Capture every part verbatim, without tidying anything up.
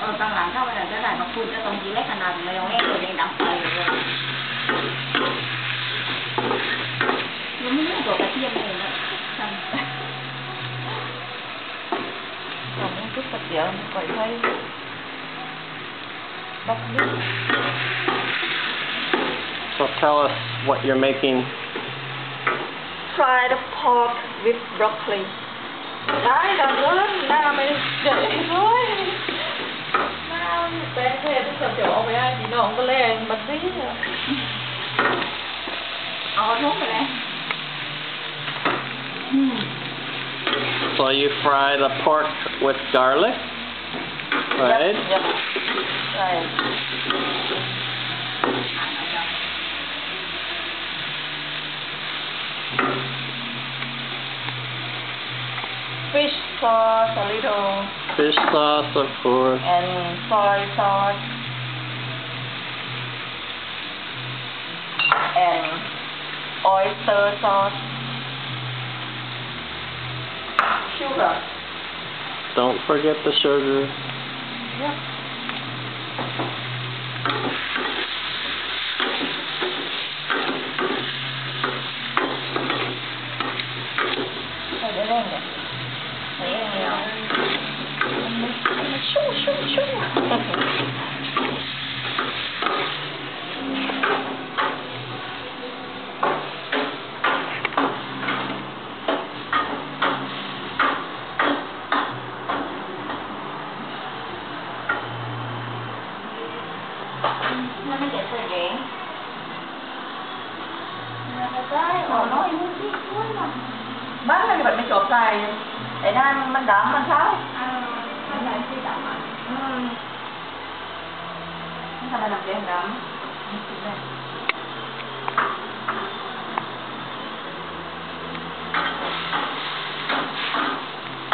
Ờ tăng làng khác bây giờ cái này mà phun cái tông chỉ lấy cái nào mà ông em rồi nên đắm tay rồi. Nó mới được cái tiêm này nữa. Còn những chút vật liệu phải thay bắp nước. So tell us what you're making. Fried pork with broccoli. Đấy là lớn, nào mày dậy thôi. Nào bé thế, nó sợ kiểu ông ấy ai, thì nó không có lên, bật dính rồi. Nó có thuốc rồi nè. So you fry the pork with garlic, right? Yep, yep. Right. Fish sauce a little. Fish sauce, of course. And soy sauce. And oyster sauce. Sugar. Don't forget the sugar. Yep. Put it in there. Let me get the game. Bán lên thì bạn mới chọc tay. Để đang mình đám mình sao? Mình lại khi đám ạ. Sao mình làm gì mình đám?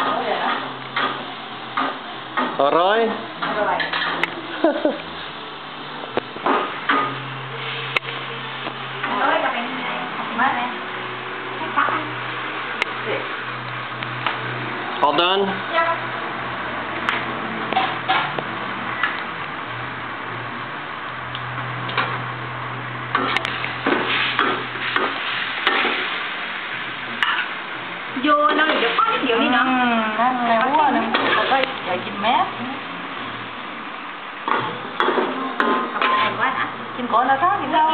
Rồi rồi. Rồi. All done? Yeah. Vô nó được có cái điều đi nó. Đang léo quá nè. Còn đây là chim mép. Không có này quá nè. Chim cổ nó khác thì sao?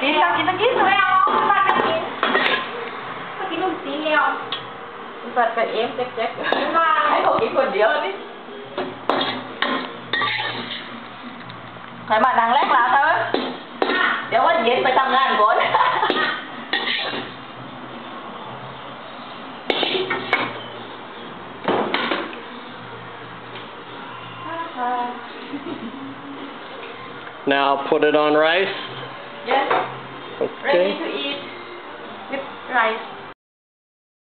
Thì sao chị nó kiếm rồi không? Không ta kiếm. Có kiếm không chị nghe không? Phật phải em chắc chắc hãy không kiếm quần điếu đi. Thấy mà đang lét là sao ấy? Nếu có diễn phải tầm ngàn vốn. Now put it on rice. Yes. Okay. Ready to eat with rice.